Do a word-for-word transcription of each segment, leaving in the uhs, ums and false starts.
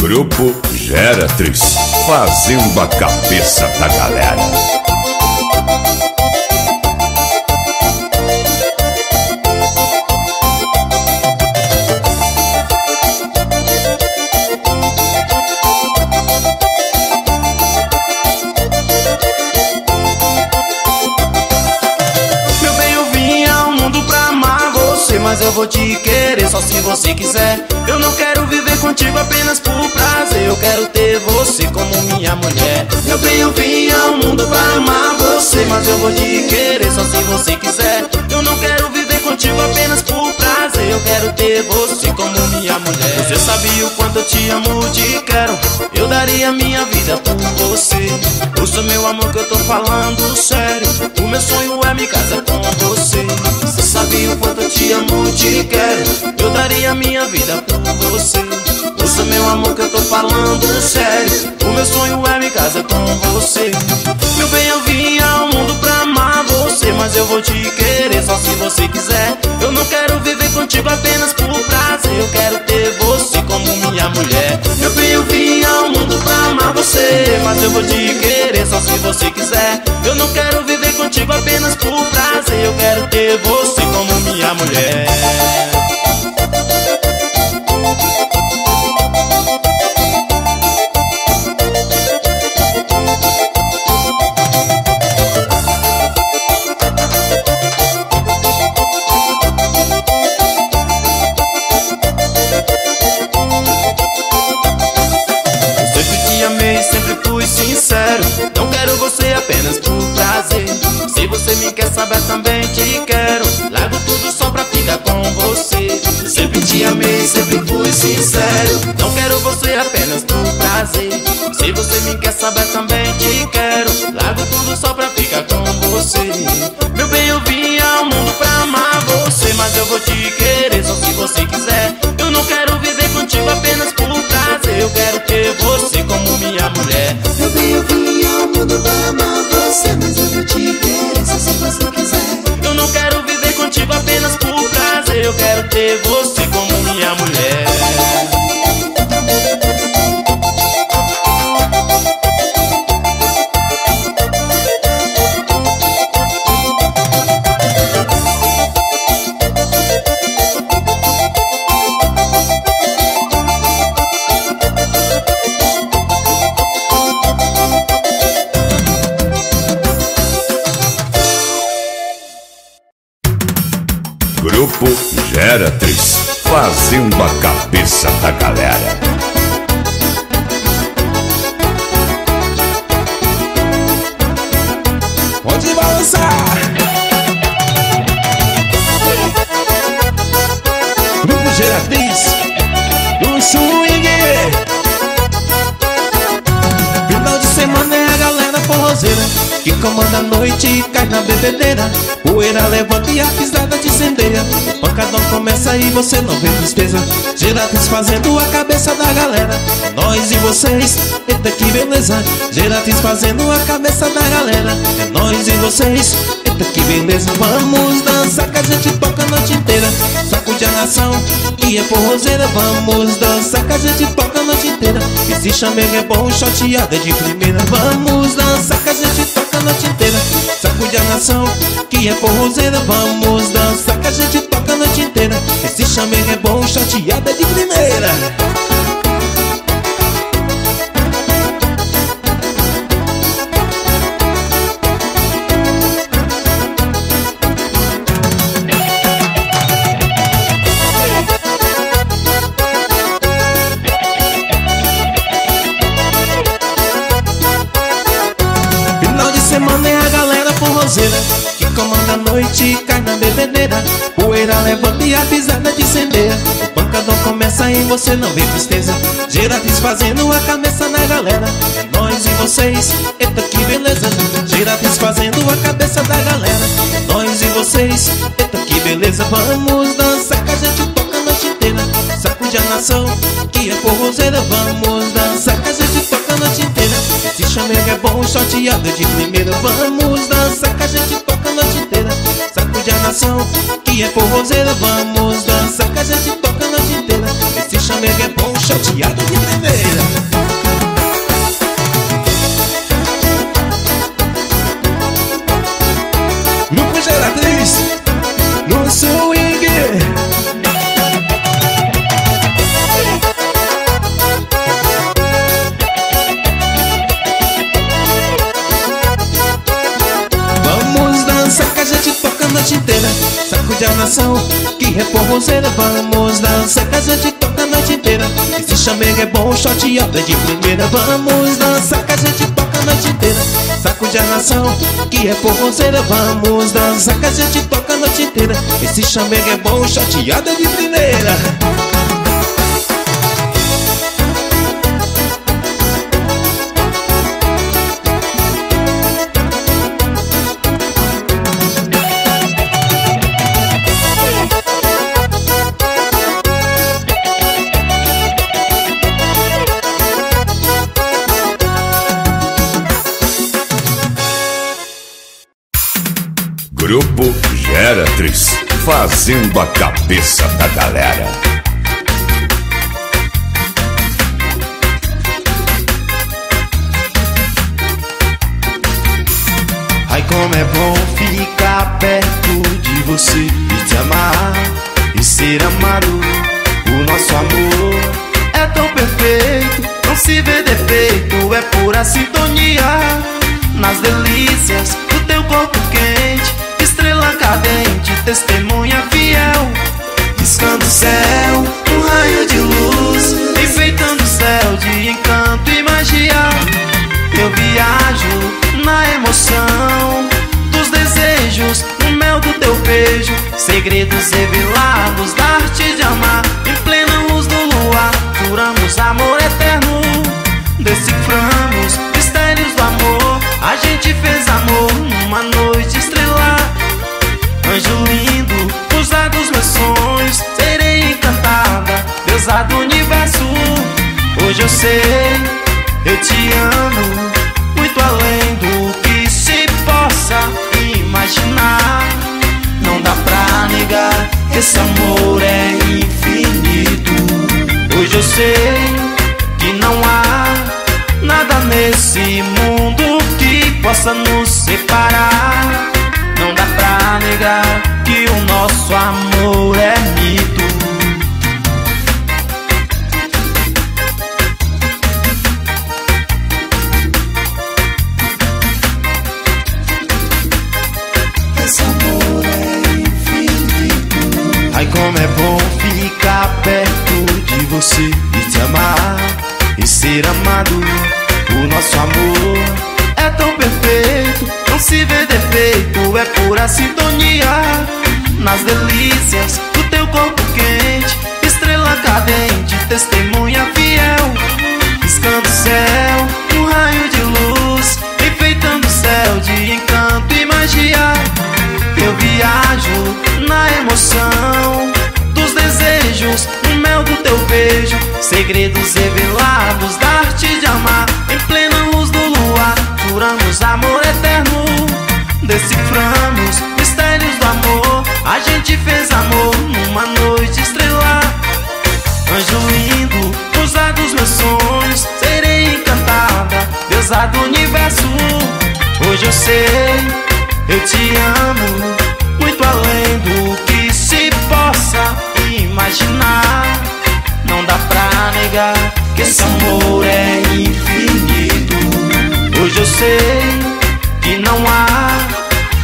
Grupo Geratriz, fazendo a cabeça da galera. Meu bem, eu vim ao mundo pra amar você, mas eu vou te querer só se você quiser. Eu não quero viver contigo apenas por prazer, eu quero ter você como minha mulher. Meu bem, eu vim ao mundo pra amar você, mas eu vou te querer só se você quiser. Eu não quero viver contigo apenas por prazer, eu quero ter você como minha mulher. Você sabia o quanto eu te amo, te quero, eu daria minha vida por você. Ouça, meu amor, que eu tô falando sério, o meu sonho é me casar com você. Você sabia o quanto eu te amo, te quero, eu daria minha vida por você. Ouça, meu amor, que eu tô falando sério, o meu sonho é me casar com você. Meu bem, eu vim ao mundo pra amar você, mas eu vou te querer só se você quiser. Eu não quero viver contigo apenas por prazer, eu quero ter você como minha mulher. Meu bem, eu vim ao mundo pra amar você, mas eu vou te querer só se você quiser. Eu não quero viver contigo apenas por prazer, eu quero ter você como minha mulher. Não quero você apenas por prazer, se você me quer saber também te quero, largo tudo só pra ficar com você. Meu bem, eu vim ao mundo pra amar você, mas eu vou te querer só se você quiser. Eu não quero viver contigo apenas por prazer, eu quero ter você como minha mulher. Meu bem, eu vim ao mundo pra amar você, mas eu vou te querer só se você quiser. Eu não quero viver contigo apenas por prazer, eu quero ter você como minha mulher. Grupo Geratriz, fazendo a cabeça da galera. Pode balançar! Grupo Geratriz, do swing. Final de semana é a galera forrozeira que comanda a noite e cai na bebedeira. Poeira levanta e a pisada te incendeia. Pancadão começa e você não vê tristeza. Geratriz fazendo a cabeça da galera. Nós e vocês, eita que beleza. Geratriz fazendo a cabeça da galera. É nós e vocês, eita que beleza. Vamos dançar que a gente toca a noite inteira. Sacude a nação que é forrozeira. Vamos dançar que a gente toca a noite inteira. Esse chamego é bom, chateada de primeira. Vamos dançar que a gente toca a noite inteira, sacude a nação que é forrozeira. Vamos dançar que a gente toca a noite inteira. Esse chamego é bom, chateada de primeira. Que comanda a noite, cai na bebedeira. Poeira levanta e a pisada te incendeia. O pancadão começa e você não vê tristeza. Geratriz fazendo a cabeça na galera. É nós e vocês, eita que beleza. Geratriz fazendo a cabeça da galera. É nós e vocês, eita que beleza. Vamos dançar que a gente toca a noite inteira. Sacude a nação que é forrozeira. Vamos dançar que a gente toca a noite inteira. Esse chamego é bom, chateado de primeira. Vamos dançar que a gente toca a noite inteira. Sacude a nação que é forrozeira. Vamos dançar que a gente toca a noite inteira. Esse chamego é bom, chateado de primeira. de a nação que repor bonzeira, vamos dançar. Casante toca a noite inteira, esse chamego é bom, shot alto é de primeira. Vamos dançar, casante toca a noite inteira. Saco de a nação que repor bonzeira, vamos dançar. Casante toca a noite inteira, esse chamego é bom, shot alto é de primeira. Grupo Geratriz, fazendo a cabeça da galera. Ai, como é bom ficar perto de você e te amar e ser amado. O nosso amor é tão perfeito, não se vê defeito, é pura sintonia. Nas delícias do teu corpo quente, estrela cadente, testemunha fiel, riscando o céu, um raio de luz, enfeitando o céu de encanto e magia. Eu viajo na emoção dos desejos, no mel do teu beijo, segredos revelados da arte de amar. Em plena luz do luar, juramos amor eterno, deciframos mistérios do amor. A gente fez amor numa noite estrelar. Anjo lindo, musa dos meus sonhos, serei encantada, deusa do universo. Hoje eu sei, eu te amo, muito além do que se possa imaginar. Não dá pra negar, esse amor é infinito. Hoje eu sei que não há nada nesse mundo que possa nos separar. Não dá pra negar que o nosso amor é mito. Esse amor é infinito. Ai, como é bom ficar perto de você e te amar e ser amado. O nosso amor é tão perfeito, não se vê defeito, é pura sintonia. Nas delícias do teu corpo quente, estrela cadente, testemunha fiel, piscando o céu, um raio de luz, enfeitando o céu de encanto e magia. Eu viajo na emoção dos desejos, no mel do teu beijo, segredos revelados da arte de amar. Em plena luz do luar, juramos amor eterno, deciframos mistérios do amor. A gente fez amor numa noite estrelar. Anjo lindo, musa dos meus sonhos, serei encantada, deusa do universo. Hoje eu sei, eu te amo, muito além do que se possa imaginar. Não dá pra negar que esse amor é infinito. Hoje eu sei que não há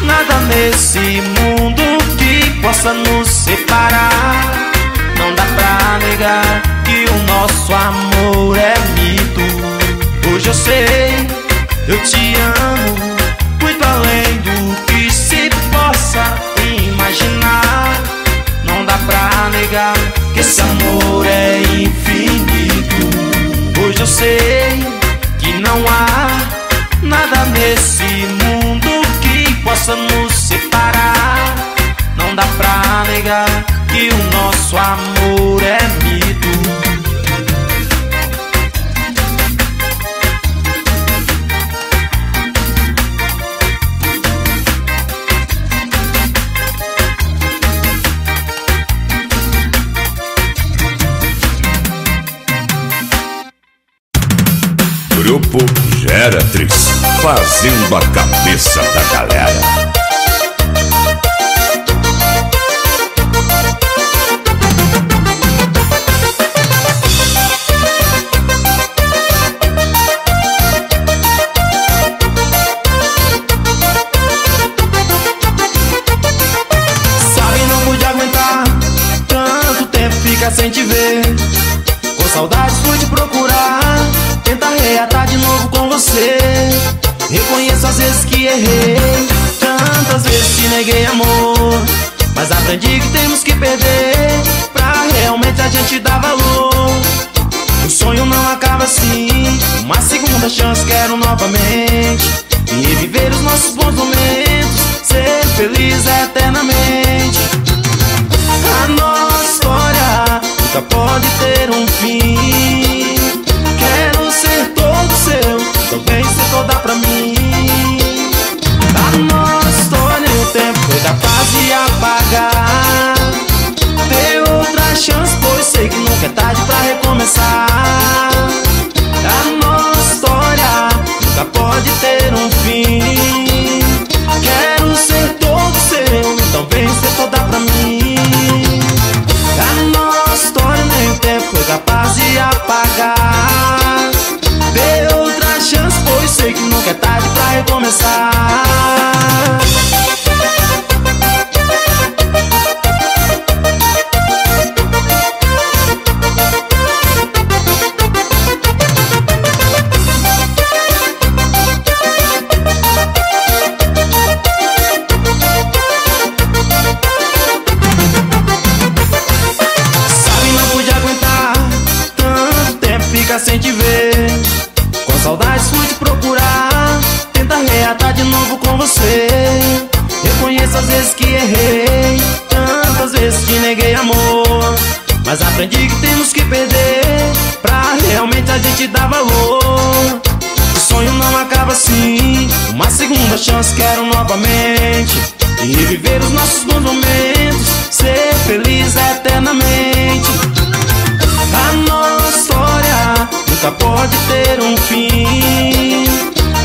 nada nesse mundo que possa nos separar. Não dá pra negar que o nosso amor é mito. Hoje eu sei, eu te amo, muito além do que se possa imaginar. Não dá pra negar que esse amor é infinito. Hoje eu sei que não há nada nesse mundo possa nos separar. Não dá pra negar que o nosso amor é mito. Grupo Geratriz, fazendo a cabeça da galera. Sabe, não capaz fui te procurar, tentar reatar de novo com você. Reconheço às vezes que errei, tantas vezes te neguei amor, mas aprendi que temos que perder pra realmente a gente dar valor. O sonho não acaba assim, uma segunda chance quero novamente, e reviver os nossos bons momentos, ser feliz eternamente. A nossa história nunca pode ter um fim. Quero ser todo seu, também ser toda pra mim. A nossa história o tempo foi capaz de apagar. Dê outra chance, pois sei que nunca é tarde pra recomeçar. A nossa história nunca pode ter um fim. Quero ser todo seu, talvez ser toda pra mim. A nossa história nem o tempo foi capaz de apagar. Dê outra chance, pois sei que nunca é tarde pra recomeçar. Sem te ver, com saudades fui te procurar, tentar reatar de novo com você. Reconheço às vezes que errei, tantas vezes te neguei amor, mas aprendi que temos que perder pra realmente a gente dar valor. O sonho não acaba assim, uma segunda chance quero novamente, e reviver os nossos bons momentos, ser feliz eternamente. A nossa história nunca pode ter um fim.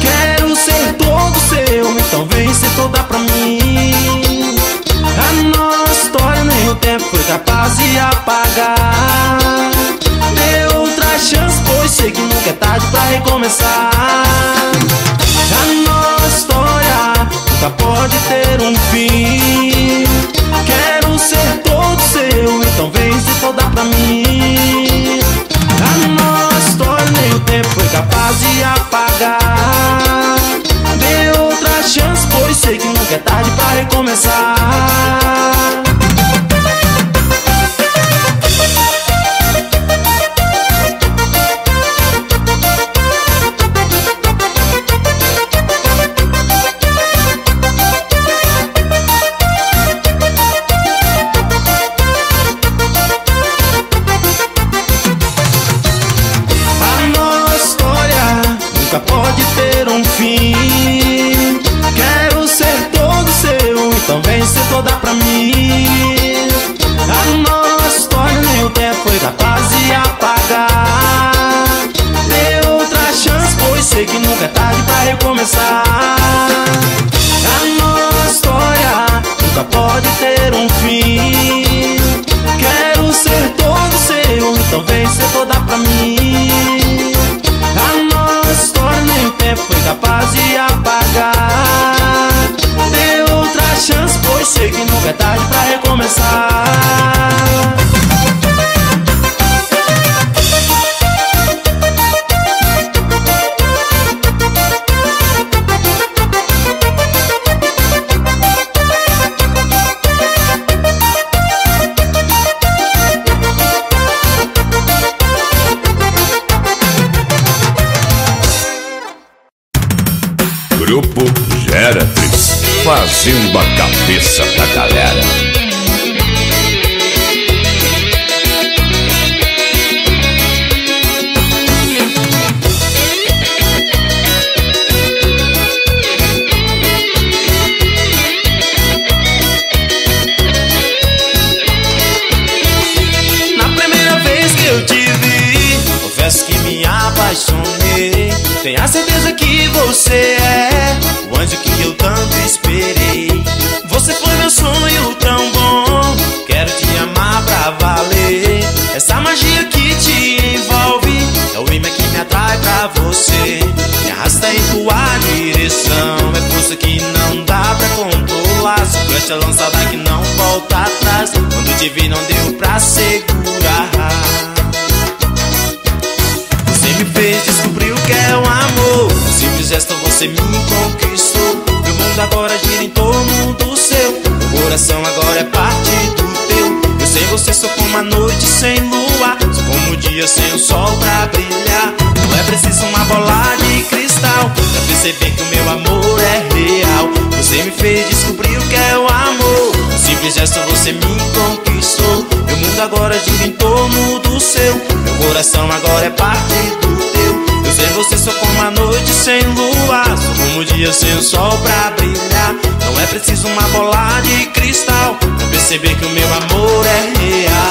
Quero ser todo seu, então vem ser toda pra mim. A nossa história nem o tempo foi capaz de apagar. Dê outra chance, pois sei que nunca é tarde pra recomeçar. A nossa história nunca pode ter um fim. Quero ser todo seu, então vem se toda pra mim. A nossa história nem o tempo foi capaz de apagar. Dê outra chance, pois sei que nunca é tarde pra recomeçar. Que nunca é tarde pra recomeçar. A nossa história nunca pode ter um fim. Quero ser todo seu, então vem ser toda pra mim. A nossa história nem o tempo foi capaz de apagar. Dê outra chance, pois sei que nunca é tarde pra recomeçar. Grupo Geratriz, fazendo a cabeça da galera. Na primeira vez que eu te vi, confesso que me apaixonei. Tenho a certeza que você é o anjo que eu tanto esperei. Você foi meu sonho tão bom, quero te amar pra valer. Essa magia que te envolve é o imã que me atrai pra você. Me arrasta em tua direção, é força que não dá pra controlar. Se flecha lançada que não volta atrás, quando te vi não deu pra segurar. fez descobrir o que é o amor. Simples gesto, você me conquistou. Meu mundo agora gira em torno do seu. Meu coração agora é parte do teu. Eu sem você sou como a noite sem lua, sou como o dia sem o sol pra brilhar. Não é preciso uma bola de cristal pra perceber que o meu amor é real. Você me fez descobrir o que é o amor. Simples gesto, você me conquistou. Meu mundo agora gira em torno do seu. Meu coração agora é parte do teu. Eu sem você sou como a noite sem lua, sou como o dia sem o sol pra brilhar. Não é preciso uma bola de cristal pra perceber que o meu amor é real.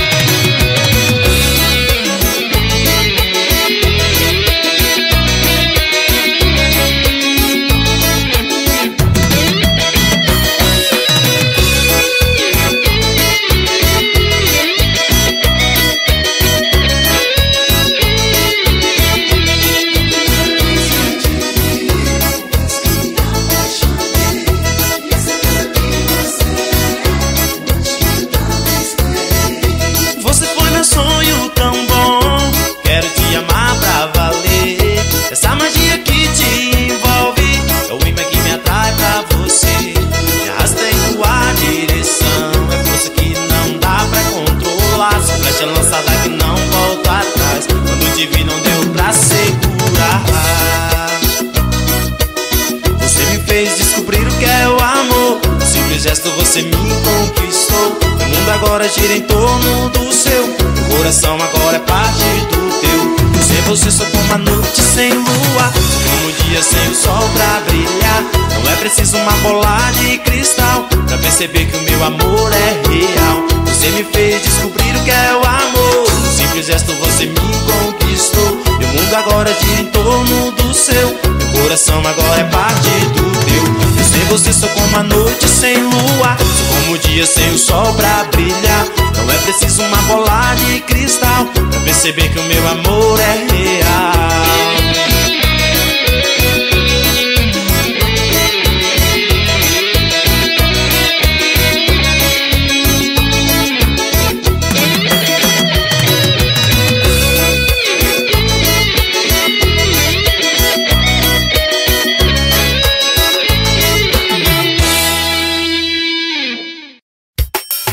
Você me conquistou, o mundo agora gira em torno do seu. Meu coração agora é parte do teu. Sem você sou como a noite sem lua, como o dia sem o sol pra brilhar. Não é preciso uma bola de cristal pra perceber que o meu amor é real. Você me fez descobrir o que é o amor. No simples gesto você me conquistou. Meu mundo agora gira em torno do seu. Meu coração agora é parte do teu. Sem você sou como a noite sem lua, sou como o dia sem o sol pra brilhar. Não é preciso uma bola de cristal pra perceber que o meu amor é real.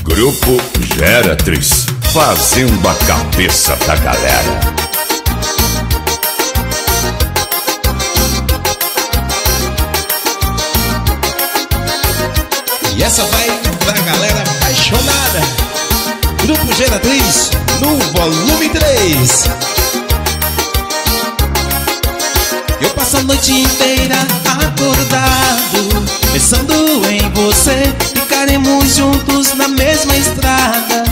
Grupo Geratriz, fazendo a cabeça da galera. E essa vai pra galera apaixonada. Grupo Geratriz, no volume três. Eu passo a noite inteira acordado, pensando em você. Ficaremos juntos na mesma estrada.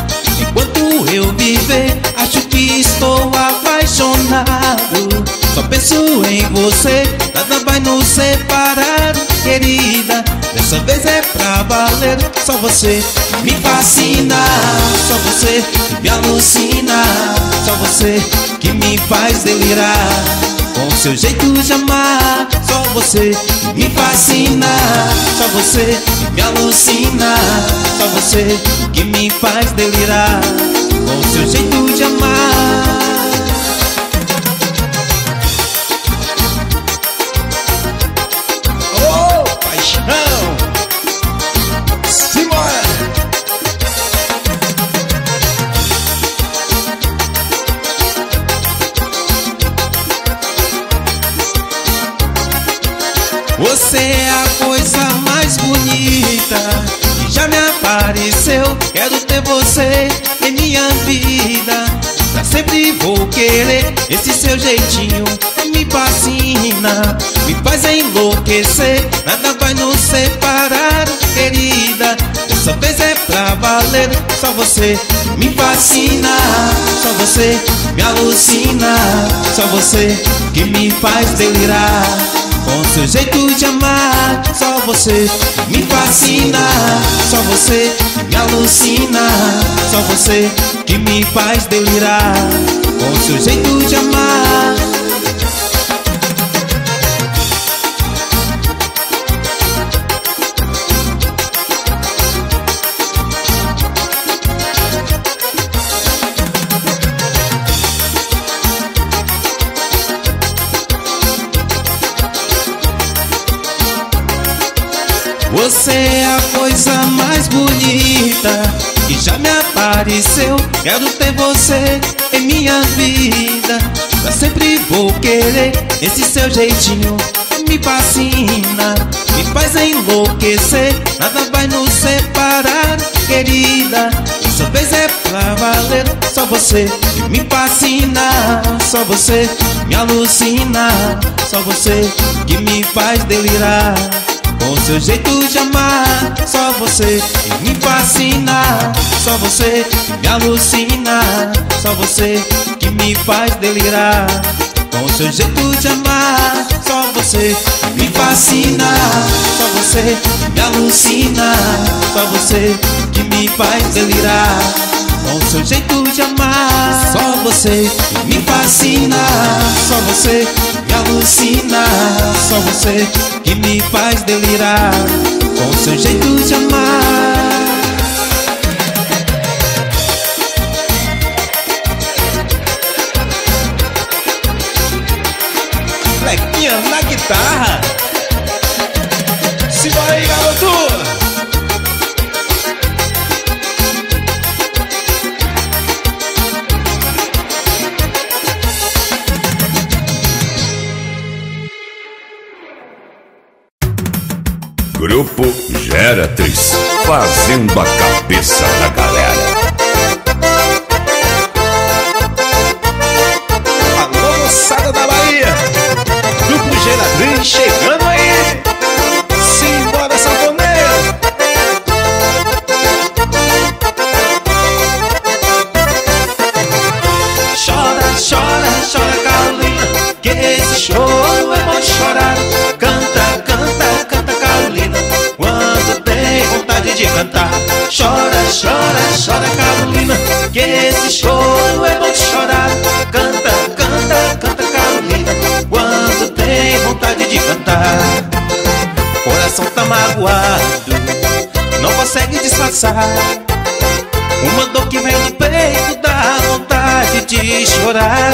Enquanto eu viver, acho que estou apaixonado. Só penso em você, nada vai nos separar, querida. Dessa vez é pra valer. Só você me fascina, só você que me alucina, só você que me faz delirar com seu jeito de amar. Só você que me fascina, só você que me alucina, só você que me faz delirar com seu jeito de amar. Oh, paixão! Simbora! Você é a coisa mais bonita que já me apareceu. Quero ter você em minha vida, pra sempre vou querer. Esse seu jeitinho me fascina, me faz enlouquecer. Nada vai nos separar, querida. Dessa vez é pra valer. Só você me fascina, só você me alucina, só você que me faz delirar com seu jeito de amar. Só você me fascina, só você me alucina, só você que me faz delirar com seu jeito de amar. Você é a coisa mais bonita que já me apareceu. Quero ter você em minha vida, eu sempre vou querer. Esse seu jeitinho me fascina, me faz enlouquecer. Nada vai nos separar, querida, sua vez é pra valer. Só você que me fascina, só você que me alucina, só você que me faz delirar. Com seu jeito de amar, só você que me fascina, só você que me alucina, só você que me faz delirar. Com seu jeito de amar, só você que me fascina, só você que me alucina, só você que me faz delirar. Com seu jeito de amar, só você que me fascina, só você que me alucina, só você que me faz delirar. Com seu jeito de amar. Lequinha na guitarra. Se vai aí, garoto. Grupo Geratriz, fazendo a cabeça da galera. Alô, moçada da Bahia, Grupo Geratriz chegando aí. Simbora, sanfoneiro. Chora, chora, chora, Carolina, que esse choro é bom de chorar. Canta, canta, canta, Carolina, quando tem vontade de cantar. Chora, chora, chora, Carolina, que esse choro é bom de chorar. Canta, canta, canta, Carolina, quando tem vontade de cantar. O coração tá magoado, não consegue disfarçar uma dor que vem do peito, dá vontade de chorar.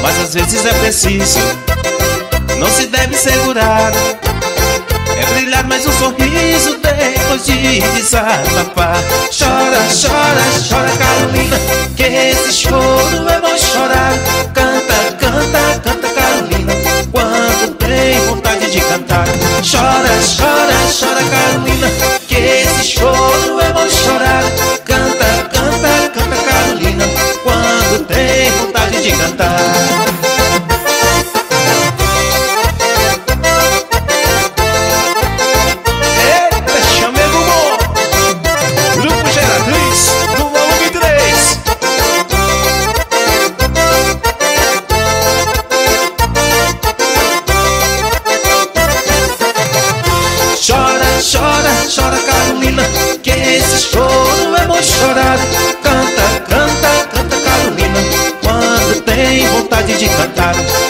Mas às vezes é preciso, não se deve segurar, é brilhar mais um sorriso depois de desabafar. Chora, chora, chora, Carolina, que esse choro é bom chorar. Canta, canta, canta, Carolina, quando tem vontade de cantar. Chora, chora, chora, Carolina, que esse choro é bom chorar. Canta, canta, canta, Carolina, quando tem vontade de cantar.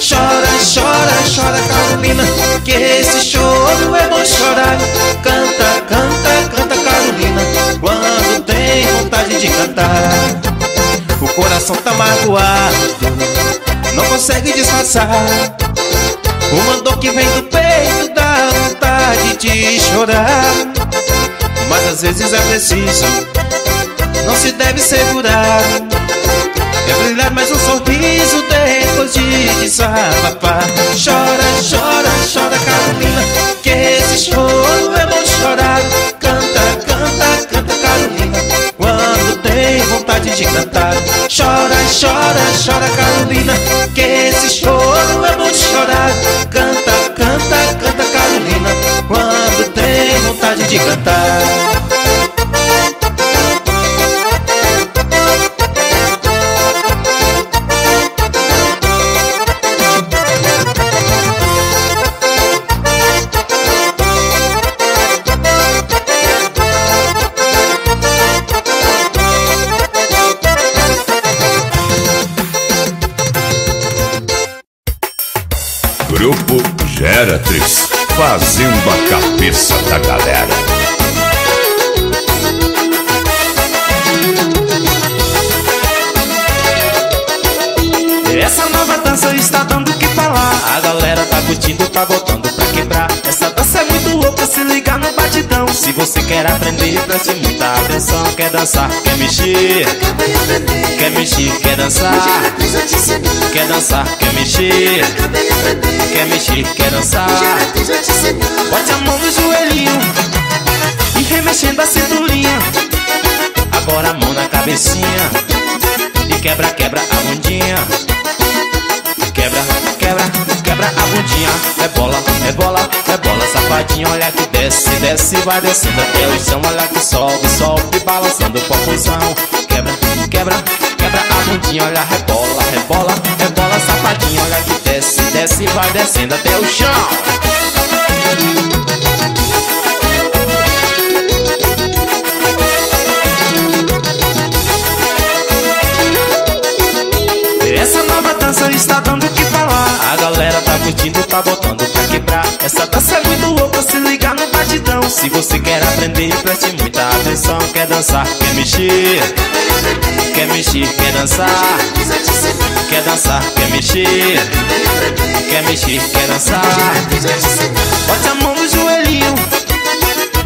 Chora, chora, chora, Carolina, que esse choro é bom chorar. Canta, canta, canta, Carolina, quando tem vontade de cantar. O coração tá magoado, não consegue disfarçar uma dor que vem do peito, dá vontade de chorar. Mas às vezes é preciso, não se deve segurar, é brilhar mais um sorriso depois de desabafar. Chora, chora, chora, Carolina, que esse choro é bom chorar. Canta, canta, canta, Carolina, quando tem vontade de cantar. Chora, chora, chora, Carolina, que esse choro é bom chorar. Canta, canta, canta, Carolina, quando tem vontade de cantar. Grupo Geratriz, fazendo a cabeça da galera. Essa nova dança está dando o que falar. A galera tá curtindo, tá botando pra quebrar. Essa dança é muito louca, se ligar no você quer aprender, preste muita atenção. Quer dançar, quer mexer, quer mexer, quer dançar, quer dançar, quer mexer, quer mexer, quer dançar. Bote a mão no joelhinho e remexendo a cinturinha. Agora a mão na cabecinha e quebra, quebra a bundinha. Quebra, quebra, quebra a bundinha. É bola, é bola, é bola, safadinha. Olha que desce, desce, vai descendo até o chão. Olha que sobe, sobe, balançando o popozão. Quebra, quebra, quebra a bundinha. Olha, rebola, rebola, rebola, safadinha. Olha que desce, desce, vai descendo até o chão. Está dando o que falar, a galera tá curtindo, tá botando pra quebrar. Essa dança é muito louca, se ligar no batidão. Se você quer aprender, preste muita atenção. Quer dançar, quer mexer, quer mexer, quer dançar, quer dançar, quer mexer, quer mexer, quer dançar. Bote a mão no joelhinho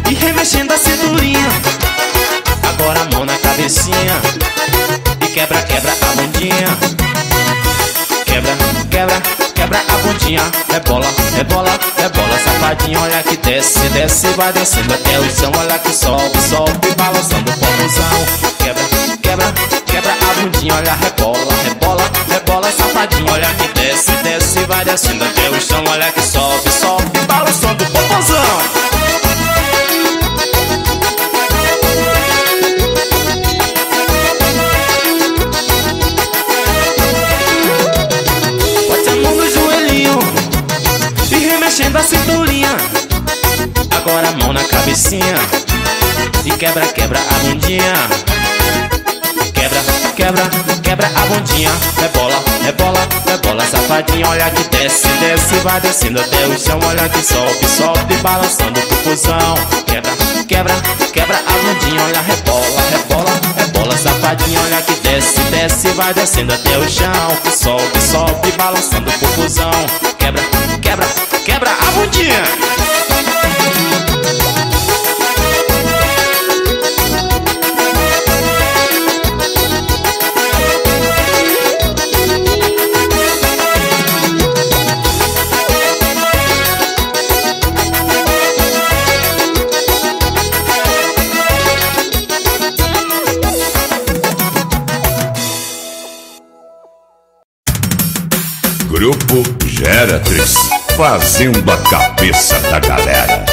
e remexendo a cinturinha. Agora a mão na cabecinha e quebra, quebra a bundinha. Quebra, quebra, quebra a bundinha. É bola, é bola, é bola, safadinha. Olha que desce, desce, vai descendo até o chão. Olha que sobe, sobe, balançando o popozão. Quebra, quebra, quebra a bundinha. Olha, rebola, rebola, rebola, safadinha. Olha que desce, desce, vai descendo até o chão. Olha que sobe, sobe, balançando o popozão. Mexendo a cinturinha, agora a mão na cabecinha e quebra, quebra a bundinha. Quebra, quebra, quebra a bundinha. Rebola, rebola, rebola, safadinha. Olha que desce, desce, vai descendo até o chão. Olha que sobe, sobe, balançando o popozão. Quebra, quebra, quebra a bundinha. Olha, rebola, rebola, rebola, safadinha. Olha que desce, desce, vai descendo até o chão. Sobe, sobe, balançando o popozão. Quebra, quebra, quebra a bundinha. Grupo Geratriz, fazendo a cabeça da galera.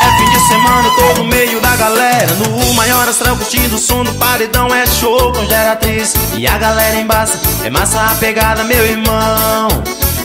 É fim de semana, tô no meio da galera, no maior astral curtindo o som do paredão. É show com Geratriz e a galera embaça, é massa a pegada, meu irmão.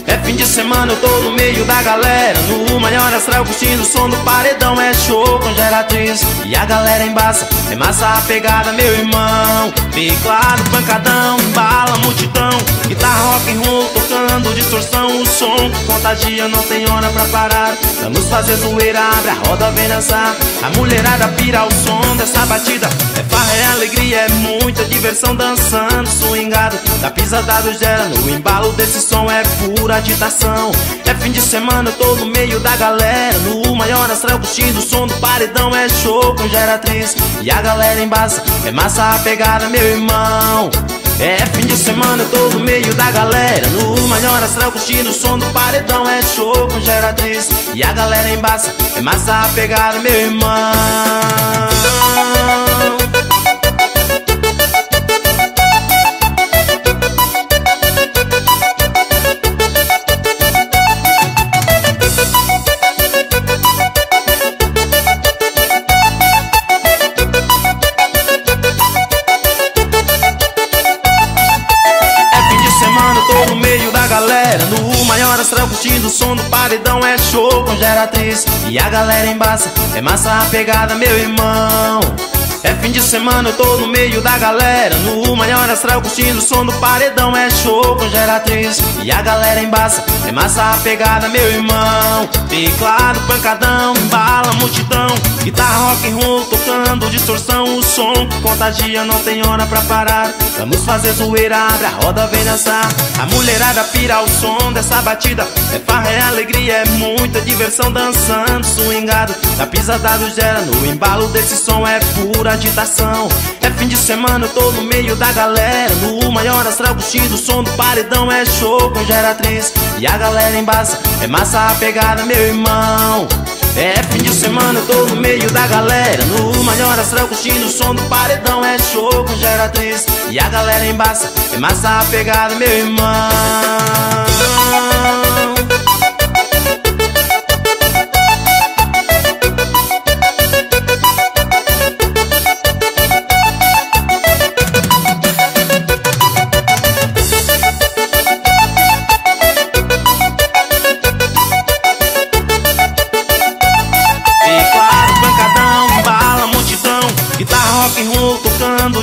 É fim de semana, eu tô no meio da galera, no maior astral curtindo o som do paredão. É show com Geratriz e a galera embaça, é massa a pegada, meu irmão. Teclado, pancadão, embala, multidão, guitarra, rock and roll, tocando distorção. O som que contagia, não tem hora pra parar. Vamos fazer zoeira, abre a roda, vem dançar. A mulherada pira o som dessa batida. É farra, é alegria, é muita diversão, dançando, swingado, da pisadada gera. No embalo desse som é pura agitação. É fim de semana, eu tô no meio da galera, no maior astral curtindo o som do paredão. É show com Geratriz e a galera embaça, é massa a pegada, meu irmão. É fim de semana, eu tô no meio da galera, no maior astral curtindo o som do paredão. É show com Geratriz e a galera embaça, é massa a pegada, meu irmão. Curtindo o som do paredão, é show com Geratriz e a galera embaça, é massa a pegada, meu irmão. É Fim de semana eu tô no meio da galera, no maior astral curtindo o som do paredão. É show com Geratriz e a galera embaça, é massa a pegada, meu irmão. Teclado, pancadão, embala, multidão, guitarra, rock and roll, tocando distorção. O som que contagia, não tem hora pra parar. Vamos fazer zoeira, abre a roda, vem dançar. A mulherada pira o som dessa batida, é farra, é alegria, é muita diversão. Dançando, swingado, na pisadada gera, no embalo desse som é pura agitação. É fim de semana, eu tô no meio da galera, no maior astral curtindo o som do paredão. É show com Geratriz e a galera embaça, é massa a pegada, meu irmão. É fim de semana, eu tô no meio da galera, no maior astral curtindo o som do paredão. É show com Geratriz e a galera embaça, é massa a pegada, meu irmão.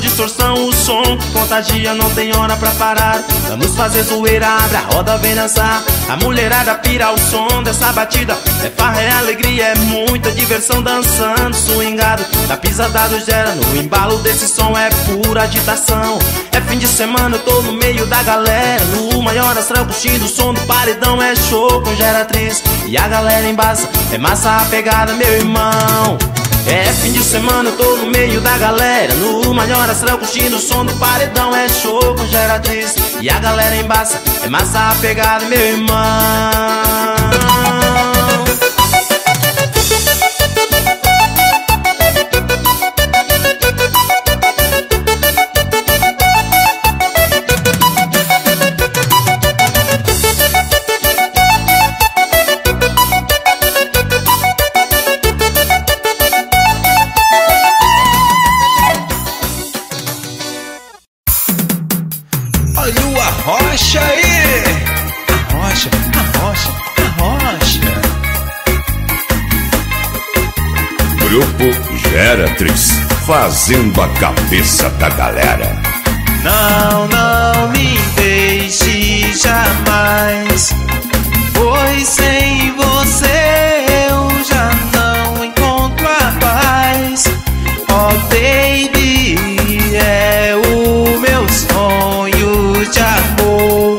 Distorção, o som que contagia, não tem hora pra parar. Vamos fazer zoeira, abre a roda, vem dançar. A mulherada pira o som dessa batida, é farra, é alegria, é muita diversão. Dançando, swingado, da pisadada gera, no embalo desse som é pura agitação. É fim de semana, eu tô no meio da galera, no maior astral curtindo o som do paredão. É show com Geratriz e a galera embaça, é massa a pegada, meu irmão. É fim de semana, eu tô no meio da galera, no maior astral curtindo o som do paredão. É show com Geratriz e a galera embaça, é massa a pegada, meu irmão. Geratriz, fazendo a cabeça da galera. Não, não me deixe jamais, pois sem você eu já não encontro a paz. Oh baby, é o meu sonho de amor.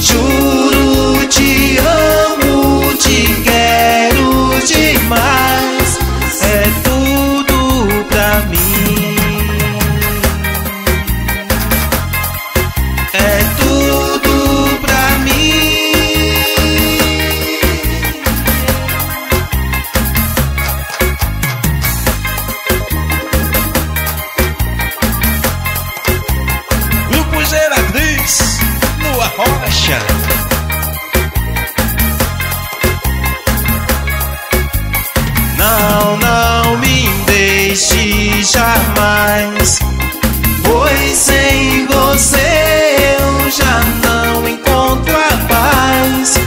Juro, te amo, te quero demais. É tu jamais, pois sem você eu já não encontro a paz.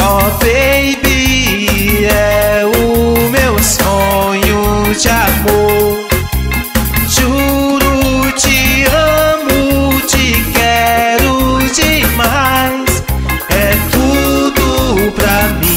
Oh baby, é o meu sonho de amor. Juro, te amo, te quero demais. É tudo pra mim.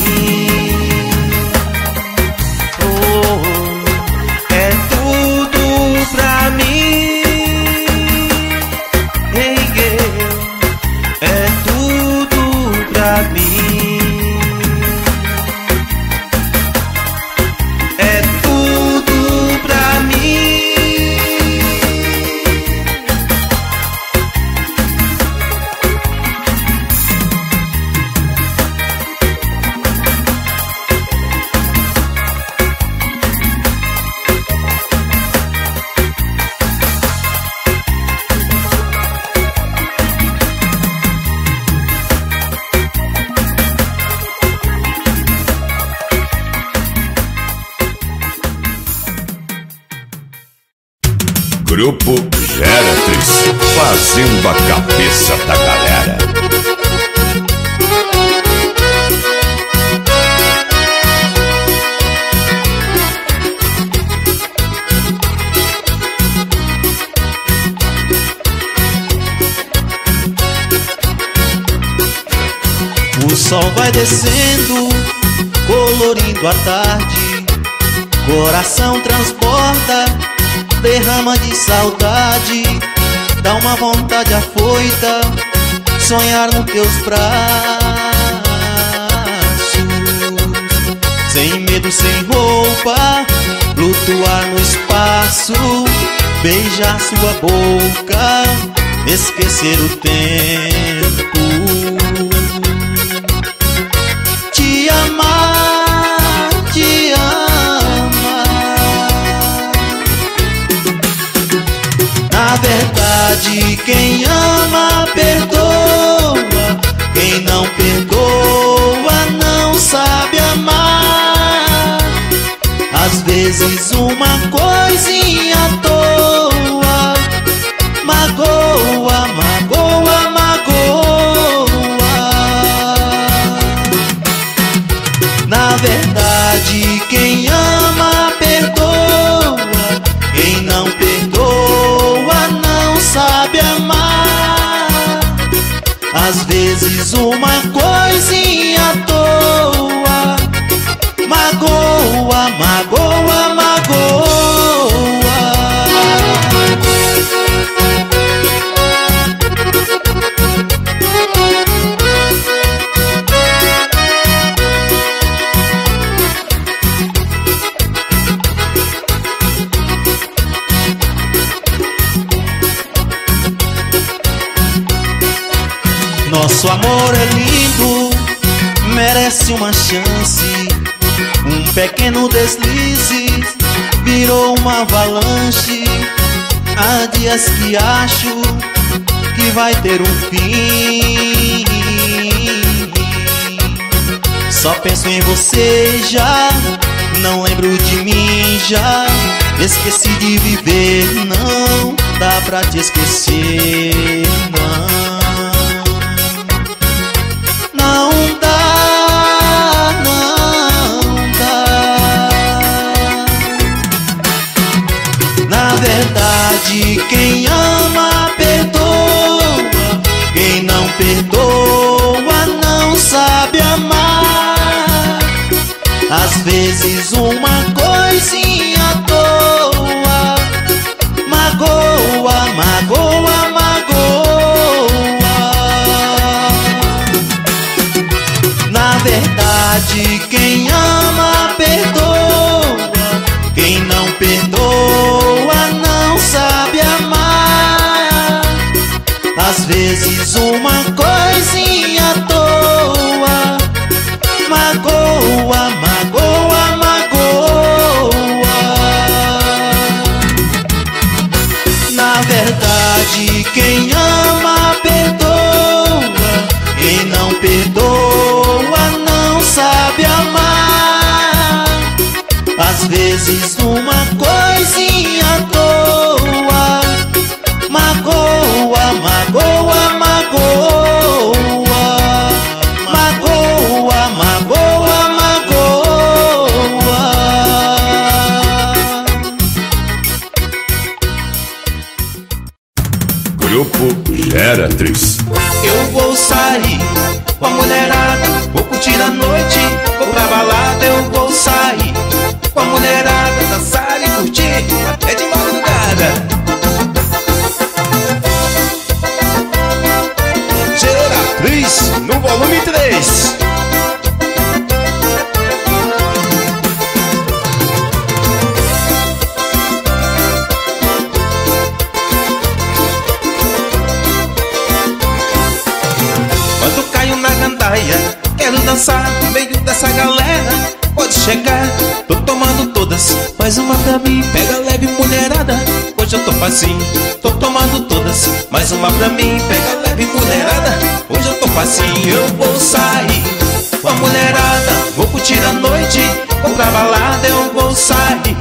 Grupo Geratriz, fazendo a cabeça da galera. sol vai descendo, colorindo a tarde. Coração transborda, derrama de saudade. Dá uma vontade afoita, sonhar nos teus braços. Sem medo, sem roupa, flutuar no espaço. Beijar sua boca, esquecer o tempo. Te amar, te amar. Na verdade, quem ama perdoa. Quem não perdoa não sabe amar. Às vezes uma coisinha à toa magoa, magoa, magoa. Na verdade, quem ama perdoa. Quem não perdoa não sabe amar. Às vezes uma coisinha à toa magoa, magoa, magoa. Nosso amor é lindo, merece uma chance. Um pequeno deslize virou uma avalanche. Há dias que acho que vai ter um fim. Só penso em você já, não lembro de mim já. Esqueci de viver, não dá pra te esquecer, não. Quem ama perdoa, quem não perdoa não sabe amar. Às vezes uma coisinha à toa magoa, magoa, magoa. Na verdade, quem ama perdoa. Quem não perdoa não sabe amar. Às vezes uma coisinha à toa magoa, magoa, magoa. Na verdade, quem ama perdoa. Quem não perdoa não sabe amar. Às vezes uma coisinha à toa magoa, magoa, magoa. Magoa, magoa, magoa. Grupo Geratriz. Eu vou sair com a mulherada, vou curtir a noite, vou pra balada. Eu vou sair com a mulherada, dançar e curtir é de madrugada. Geratriz no volume três. Quando caio na gandaia, quero dançar no meio dessa galera. Pode chegar, tô tomando todas, mais uma pra mim, pega leve mulherada. Hoje eu tô facinho, tô tomando todas, mais uma pra mim, pega leve mulherada. Hoje eu tô facinho, eu vou sair com a mulherada, vou curtir a noite, vou pra balada. Eu vou sair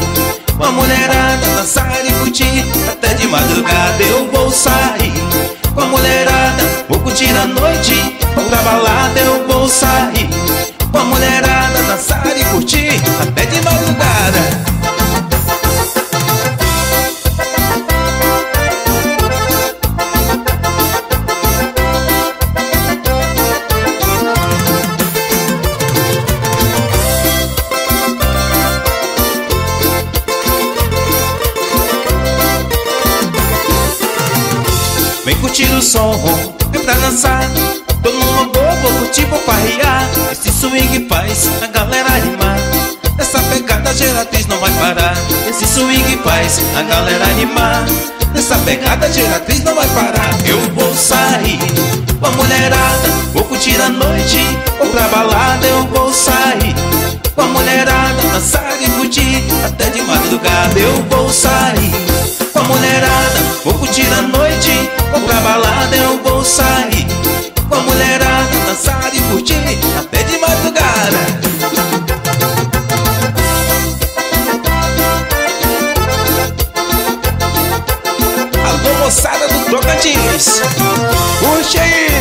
com a mulherada, dançar e curtir até de madrugada. Eu vou sair com a mulherada, vou curtir a noite, vou pra balada. Eu vou sair com a mulherada, dançar e curtir até de madrugada. curtir o som, é pra dançar. Todo mundo vou curtir, vou parrear. Esse swing faz a galera animar. Essa pegada Geratriz não vai parar. Esse swing faz a galera animar. Essa pegada Geratriz não vai parar. Eu vou sair com a mulherada, vou curtir a noite, vou pra balada. Eu vou sair com a mulherada, dançar e curtir até de madrugada. Eu vou sair com a mulherada, vou curtir a noite, vou pra balada. Eu vou sair com a mulherada, dançar e curtir até de madrugada. Moçada do Tocantins, puxa aí!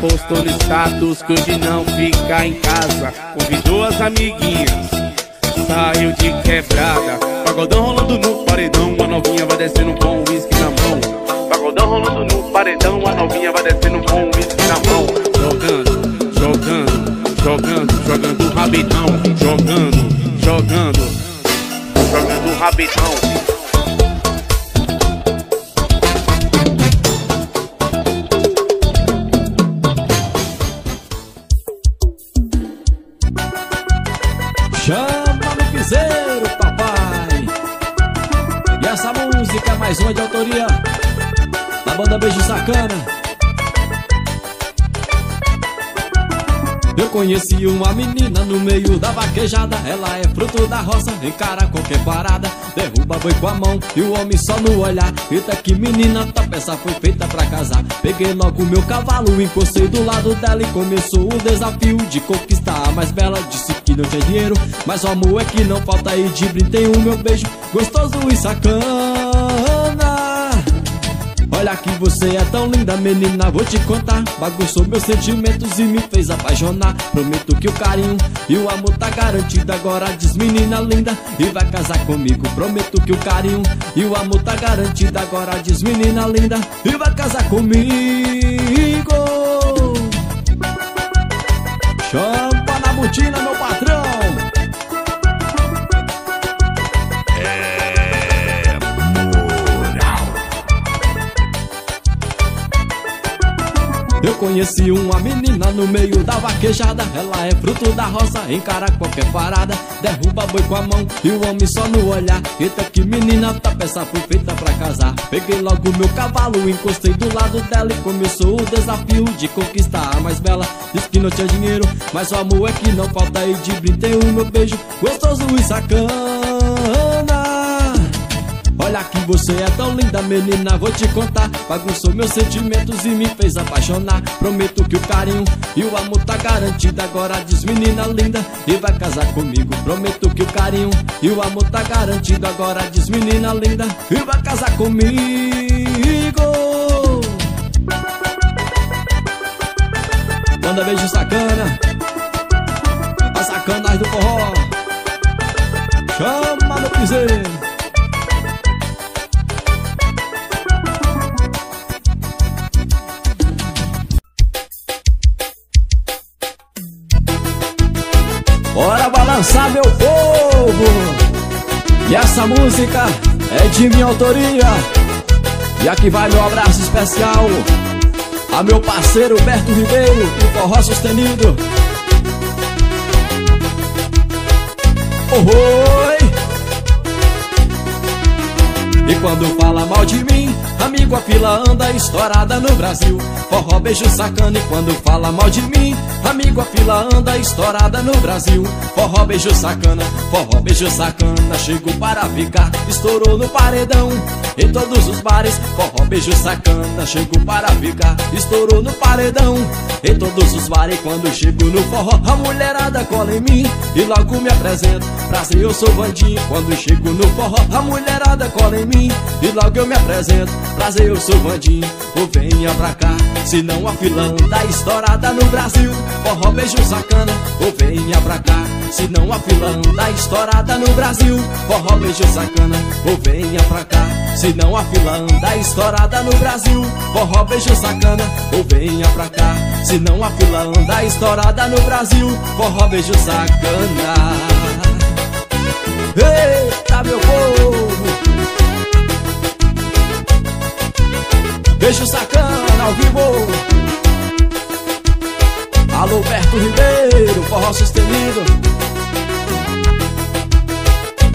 Postou no status que hoje não fica em casa, convidou as amiguinhas, saiu de quebrada. Pagodão rolando no paredão, a novinha vai descendo com o uísque na mão. Pagodão rolando no paredão, a novinha vai descendo com o uísque na mão. Jogando, jogando, jogando, jogando o rabidão. Jogando, jogando, jogando o rabidão. Mais uma de autoria da banda Beijo Sacana. Eu conheci uma menina no meio da vaquejada. Ela é fruto da roça, encara qualquer parada. Derruba boi com a mão e o homem só no olhar. Eita que menina, tua peça foi feita pra casar. Peguei logo meu cavalo, encostei do lado dela. E começou o desafio de conquistar a mais bela. Disse que não tinha dinheiro, mas o amor é que não falta. E de brinde o meu beijo gostoso e sacana. Olha que você é tão linda, menina, vou te contar. Bagunçou meus sentimentos e me fez apaixonar. Prometo que o carinho e o amor tá garantido. Agora diz, menina linda, e vai casar comigo. Prometo que o carinho e o amor tá garantido. Agora diz, menina linda, e vai casar comigo. Champa na botina, meu patrão. Eu conheci uma menina no meio da vaquejada. Ela é fruto da roça, encara qualquer parada. Derruba boi com a mão e o homem só no olhar. Eita que menina, tá peça foi feita pra casar. Peguei logo meu cavalo, encostei do lado dela. E começou o desafio de conquistar a mais bela. Diz que não tinha dinheiro, mas o amor é que não falta. E de brinde o meu beijo gostoso e sacana. Olha linda, que você é tão linda, menina, vou te contar. Bagunçou meus sentimentos e me fez apaixonar. Prometo que o carinho e o amor tá garantido. Agora diz, menina linda, e vai casar comigo. Prometo que o carinho e o amor tá garantido. Agora diz, menina linda, e vai casar comigo. Manda beijo sacana, a sacanagem do forró, chama no piseiro. Bora balançar, meu povo! E essa música é de minha autoria. E aqui vai meu abraço especial a meu parceiro Beto Ribeiro, do forró sustenido. Oi! E quando fala mal de mim, amigo, a fila anda estourada no Brasil. Forró, beijo sacana, e quando fala mal de mim, amigo, a fila anda estourada no Brasil. Forró, beijo sacana, forró, beijo sacana, chego para ficar, estourou no paredão. Em todos os bares, forró, beijo sacana, chego para ficar, estourou no paredão. Em todos os bares, quando chego no forró, a mulherada cola em mim e logo me apresento. Prazer, eu sou Vandinho. Quando chego no forró, a mulherada cola em mim e logo eu me apresento. Prazer, eu sou Vandinho, ou venha pra cá, senão a fila anda estourada no Brasil. Forró, beijo sacana, ou venha pra cá, senão a fila anda estourada no Brasil. Forró, beijo sacana, ou venha pra cá, senão a fila anda estourada no Brasil. Forró, beijo sacana, ou venha pra cá, senão a fila anda estourada no Brasil. Forró, beijo sacana. Eita, meu povo! Beijo sacana ao vivo! Alô, Roberto Ribeiro, forró sustenido.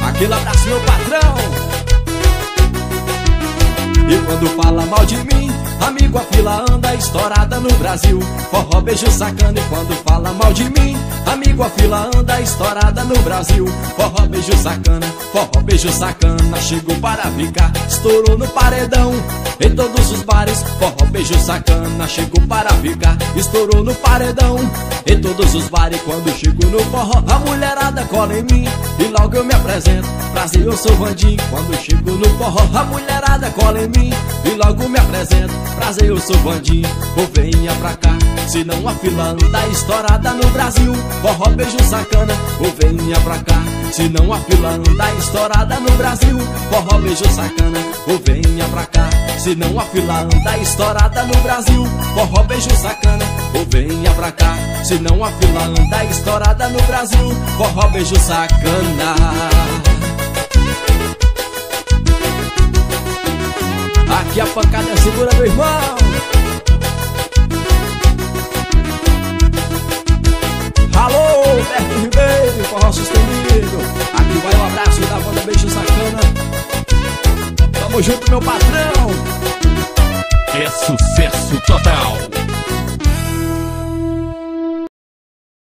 Aquele abraço, meu patrão. E quando fala mal de mim, amigo, a fila anda estourada no Brasil. Forró, beijo sacana, e quando fala mal de mim, amigo, a fila anda estourada no Brasil. Forró, beijo sacana, forró, beijo sacana, chegou para ficar, estourou no paredão. Em todos os bares, forró, beijo sacana, chegou para ficar, estourou no paredão. Em todos os bares, quando chego no forró, a mulherada cola em mim e logo eu me apresento. Prazer, eu sou Vandinho. Quando chego no forró, a mulherada cola em mim e logo me apresento. Prazer, eu sou Vandinho, ou venha pra cá, senão a fila anda estourada no Brasil. Forró, beijo sacana, ou venha pra cá, senão a fila anda estourada no Brasil. Forró, beijo sacana, ou venha pra cá, senão a fila anda estourada no Brasil. Forró, beijo sacana, ou venha pra cá, senão a fila anda estourada no Brasil. Forró, beijo sacana. Aqui a pancada segura, meu irmão. Alô, Beto Ribeiro, forró sustenido. Aqui vai um abraço da banda Beijo Sacana. Tamo junto, meu patrão. É sucesso total.